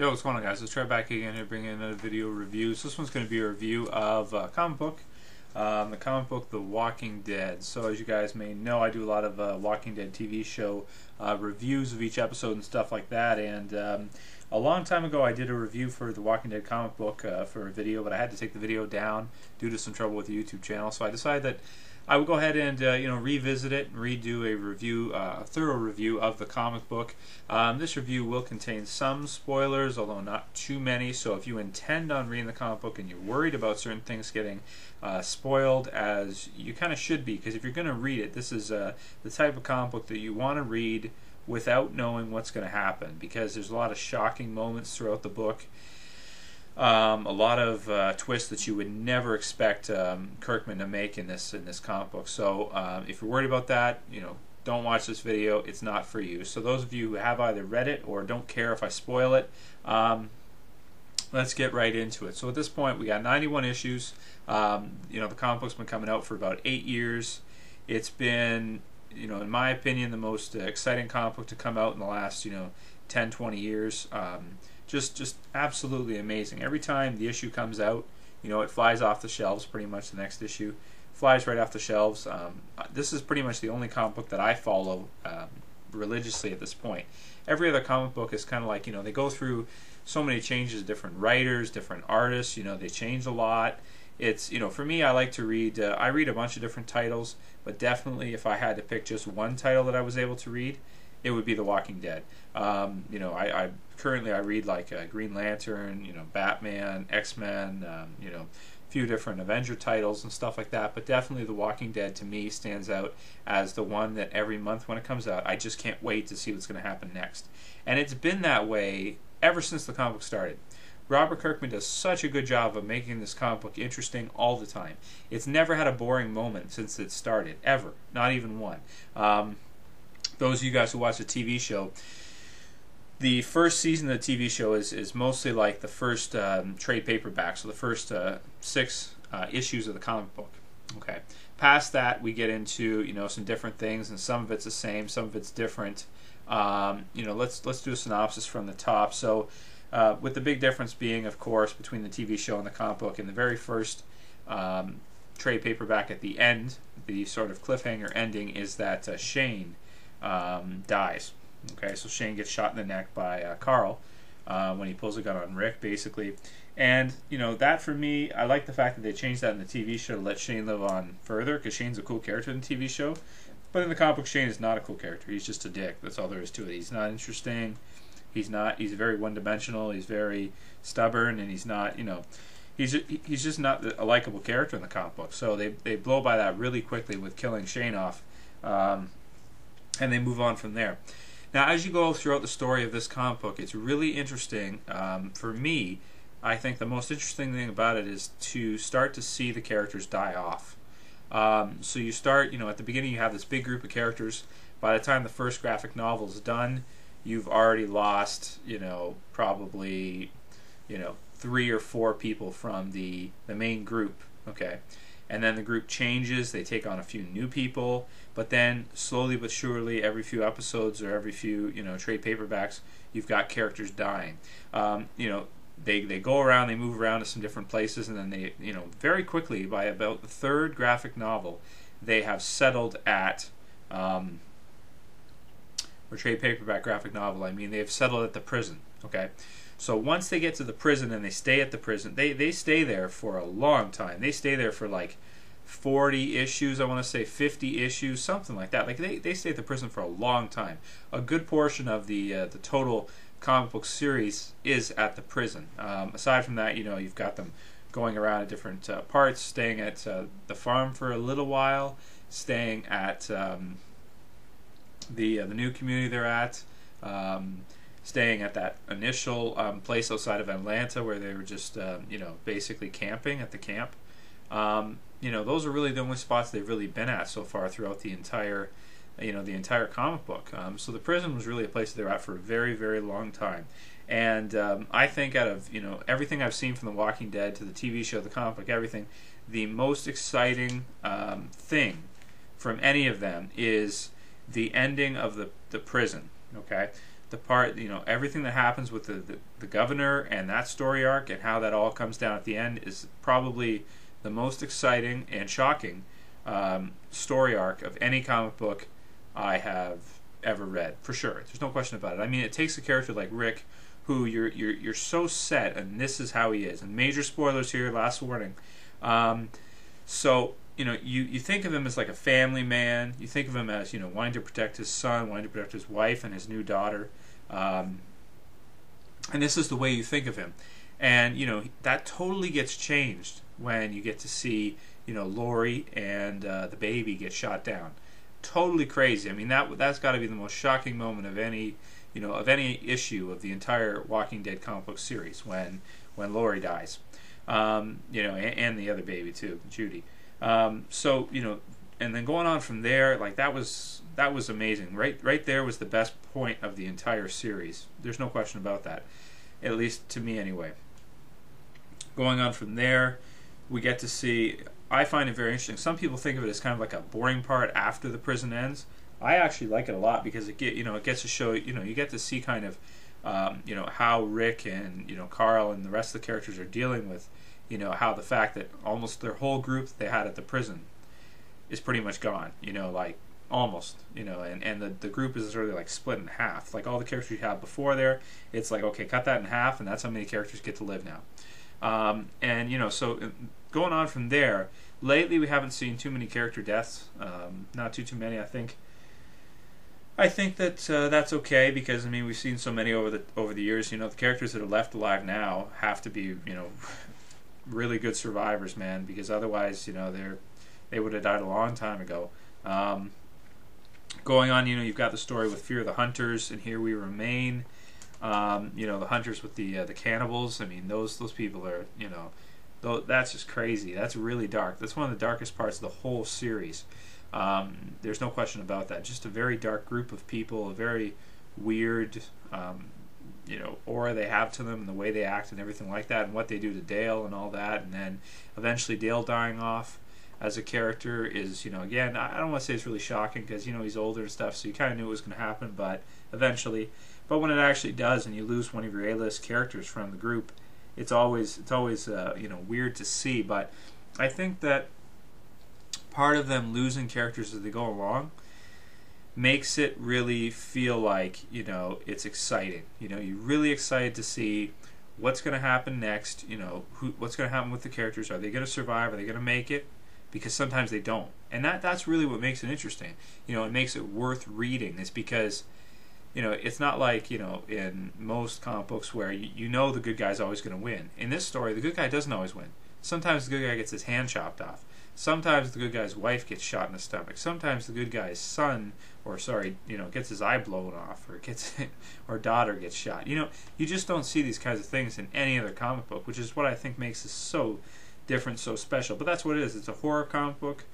Yo, what's going on, guys? Let's try back again here, bringing another video review. So this one's going to be a review of a comic book, the comic book The Walking Dead. So as you guys may know, I do a lot of Walking Dead TV show reviews of each episode and stuff like that. And a long time ago, I did a review for The Walking Dead comic book for a video, but I had to take the video down due to some trouble with the YouTube channel. So I decided that I would go ahead and revisit it and redo a review, a thorough review of the comic book. This review will contain some spoilers, although not too many. So if you intend on reading the comic book and you're worried about certain things getting spoiled, as you kind of should be, because if you're going to read it, this is the type of comic book that you want to read without knowing what's going to happen, because there's a lot of shocking moments throughout the book. A lot of twists that you would never expect Kirkman to make in this comic book. So if you're worried about that, don't watch this video. It's not for you. So those of you who have either read it or don't care if I spoil it, let's get right into it. So at this point, we got 91 issues. The comic book's been coming out for about 8 years. It's been, in my opinion, the most exciting comic book to come out in the last, 10, 20 years. Just absolutely amazing. Every time the issue comes out, it flies off the shelves pretty much. The next issue flies right off the shelves. This is pretty much the only comic book that I follow religiously at this point. Every other comic book is kind of like, they go through so many changes, different writers, different artists, they change a lot. It's, for me, I like to read, I read a bunch of different titles, but definitely if I had to pick just one title that I was able to read, it would be The Walking Dead. Currently, I read like Green Lantern, Batman, X-Men, a few different Avenger titles and stuff like that. But definitely, The Walking Dead to me stands out as the one that every month when it comes out, I just can't wait to see what's going to happen next. And it's been that way ever since the comic book started. Robert Kirkman does such a good job of making this comic book interesting all the time. It's never had a boring moment since it started, ever, not even one. Those of you guys who watch the TV show, the first season of the TV show is mostly like the first trade paperback, so the first 6 issues of the comic book. Okay. Past that, we get into some different things, and some of it's the same, some of it's different. Let's do a synopsis from the top. So, with the big difference being, of course, between the TV show and the comic book, in the very first trade paperback at the end, the sort of cliffhanger ending is that Shane dies. Okay, so Shane gets shot in the neck by Carl when he pulls a gun on Rick, basically. And, that for me, I like the fact that they changed that in the TV show to let Shane live on further, because Shane's a cool character in the TV show. But in the comic book, Shane is not a cool character. He's just a dick. That's all there is to it. He's not interesting. He's very one-dimensional. He's very stubborn, and he's not, he's just not a likable character in the comic book. So they blow by that really quickly with killing Shane off, and they move on from there. Now, as you go throughout the story of this comic book, it's really interesting. For me, I think the most interesting thing about it is to start to see the characters die off. So you start, at the beginning you have this big group of characters. By the time the first graphic novel is done, you've already lost, probably, 3 or 4 people from the main group, okay? And then the group changes, they take on a few new people, but then slowly but surely every few episodes or every few trade paperbacks, you've got characters dying. They go around, they move around to some different places, and then they very quickly, by about the 3rd graphic novel, they have settled at or trade paperback graphic novel, I mean, they've settled at the prison, okay? So once they get to the prison and they stay at the prison, they stay there for a long time. They stay there for like 40 issues, I want to say 50 issues, something like that. Like they stay at the prison for a long time. A good portion of the total comic book series is at the prison. Aside from that, you've got them going around at different parts, staying at the farm for a little while, staying at the new community they're at. Staying at that initial place outside of Atlanta where they were just, basically camping at the camp. Those are really the only spots they've really been at so far throughout the entire, the entire comic book. So the prison was really a place they were at for a very, very long time. And I think out of, everything I've seen from The Walking Dead to the TV show, the comic book, everything, the most exciting thing from any of them is the ending of the prison, okay? the part, you know, everything that happens with the governor and that story arc and how that all comes down at the end is probably the most exciting and shocking story arc of any comic book I have ever read, for sure. There's no question about it. I mean, it takes a character like Rick, who you're so set, and this is how he is. And major spoilers here, last warning. So, you know, you think of him as like a family man. You think of him as, you know, wanting to protect his son, wanting to protect his wife and his new daughter. And this is the way you think of him. And, you know, that totally gets changed when you get to see, you know, Lori and the baby get shot down. Totally crazy. I mean, that's got to be the most shocking moment of any, you know, of any issue of the entire Walking Dead comic book series, when Lori dies, you know, and the other baby too, Judy. So, you know, and then going on from there, like, that was amazing. Right there was the best point of the entire series. There's no question about that, at least to me anyway. Going on from there, we get to see. I find it very interesting. Some people think of it as kind of like a boring part after the prison ends. I actually like it a lot because it gets to show, you know, you get to see kind of you know, how Rick and, you know, Carl and the rest of the characters are dealing with, you know, how the fact that almost their whole group they had at the prison is pretty much gone, you know, like almost, you know, and the group is really like split in half. Like all the characters you had before there, it's like, okay, cut that in half, and that's how many characters get to live now. And, you know, so going on from there, lately we haven't seen too many character deaths, not too many, I think. I think that that's okay, because I mean, we've seen so many over the years. You know, the characters that are left alive now have to be, you know, really good survivors, man, because otherwise, you know, they would have died a long time ago. Going on, you know, you've got the story with Fear of the Hunters and Here We Remain. You know, the hunters with the cannibals. I mean, those people are, you know, that's just crazy. That's really dark. That's one of the darkest parts of the whole series. There's no question about that. Just a very dark group of people, a very weird, you know, aura they have to them, and the way they act and everything like that, and what they do to Dale and all that, and then eventually Dale dying off as a character is, you know, again, I don't want to say it's really shocking, because, you know, he's older and stuff, so you kind of knew it was going to happen, but eventually. But when it actually does, and you lose one of your A-list characters from the group, it's always you know, weird to see. But I think that part of them losing characters as they go along makes it really feel like, you know, it's exciting. You know, you're really excited to see what's going to happen next. You know, what's going to happen with the characters? Are they going to survive? Are they going to make it? Because sometimes they don't, and that's really what makes it interesting. You know, it makes it worth reading. It's because, you know, it's not like, you know, in most comic books where you know the good guy's always going to win. In this story, the good guy doesn't always win. Sometimes the good guy gets his hand chopped off. Sometimes the good guy's wife gets shot in the stomach. Sometimes the good guy's son, or sorry, you know, gets his eye blown off, or daughter gets shot. You know, you just don't see these kinds of things in any other comic book, which is what I think makes it so different, so special. But that's what it is. It's a horror comic book.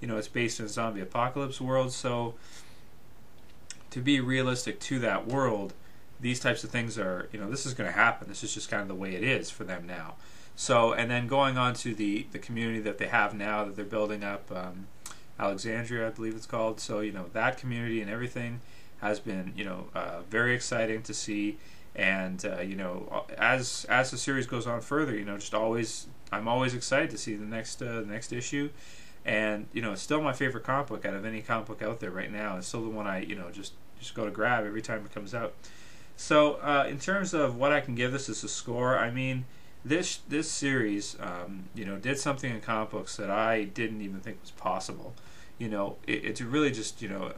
You know, it's based in a zombie apocalypse world, so to be realistic to that world, these types of things are, you know, this is going to happen. This is just kind of the way it is for them now. So, and then going on to the community that they have now that they're building up, Alexandria, I believe it's called. So, you know, that community and everything has been, you know, very exciting to see. And, you know, as the series goes on further, you know, I'm always excited to see the next issue. And, you know, it's still my favorite comic book out of any comic book out there right now. It's still the one I, you know, just go to grab every time it comes out. So, in terms of what I can give this as a score, I mean, This series, you know, did something in comic books that I didn't even think was possible. You know, it's really just, you know,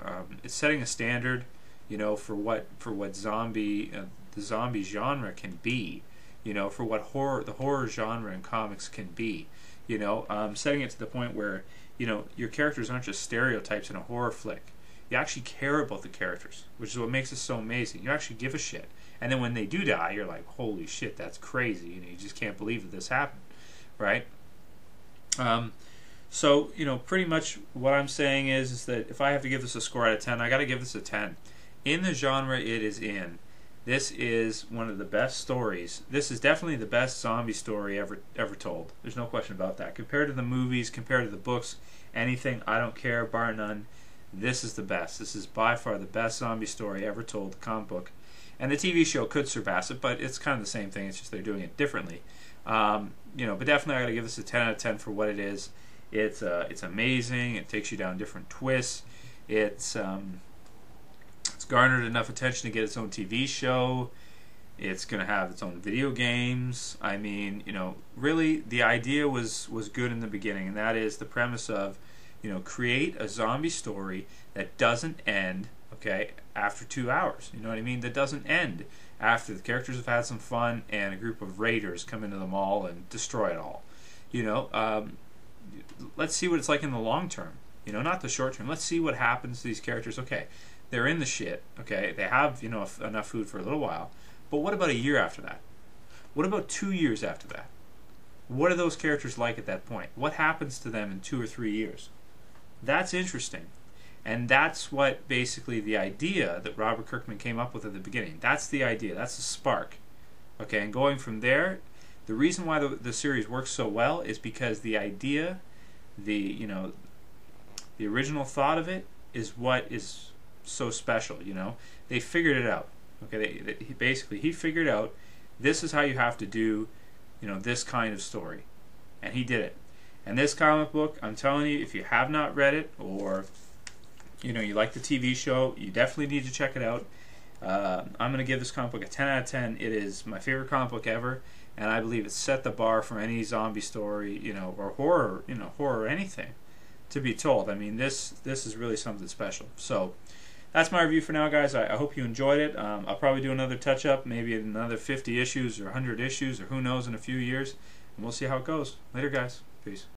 it's setting a standard, you know, for what the zombie genre can be, you know, for what the horror genre in comics can be, you know, setting it to the point where, you know, your characters aren't just stereotypes in a horror flick. You actually care about the characters, which is what makes it so amazing. You actually give a shit. And then when they do die, you're like, holy shit, that's crazy. You know, you just can't believe that this happened, right? So, you know, pretty much what I'm saying is that if I have to give this a score out of 10, I got to give this a 10. In the genre it is in, this is one of the best stories. This is definitely the best zombie story ever told. There's no question about that. Compared to the movies, compared to the books, anything, I don't care, bar none. This is the best. This is by far the best zombie story ever told, comic book. And the TV show could surpass it, but it's kind of the same thing. It's just they're doing it differently. But definitely I got to give this a 10 out of 10 for what it is. It's amazing. It takes you down different twists. It's garnered enough attention to get its own TV show. It's going to have its own video games. I mean, really the idea was good in the beginning, and that is the premise of, create a zombie story that doesn't end, okay, after 2 hours. You know what I mean? That doesn't end after the characters have had some fun and a group of raiders come into the mall and destroy it all. Let's see what it's like in the long term. Not the short term. Let's see what happens to these characters. Okay, they're in the shit. Okay, they have, enough food for a little while. But what about a year after that? What about 2 years after that? What are those characters like at that point? What happens to them in 2 or 3 years? That's interesting. And that's what basically the idea that Robert Kirkman came up with at the beginning. That's the idea. That's the spark. Okay, and going from there, the reason why the series works so well is because the idea, the original thought of it is what is so special. They figured it out. Okay, he figured out this is how you have to do, this kind of story, and he did it. And this comic book, I'm telling you, if you have not read it, or you like the TV show, you definitely need to check it out. I'm going to give this comic book a 10 out of 10. It is my favorite comic book ever, and I believe it set the bar for any zombie story, or horror, horror or anything to be told. I mean, this is really something special. So that's my review for now, guys. I hope you enjoyed it. I'll probably do another touch-up, maybe another 50 issues or 100 issues, or who knows, in a few years, and we'll see how it goes. Later, guys. Peace.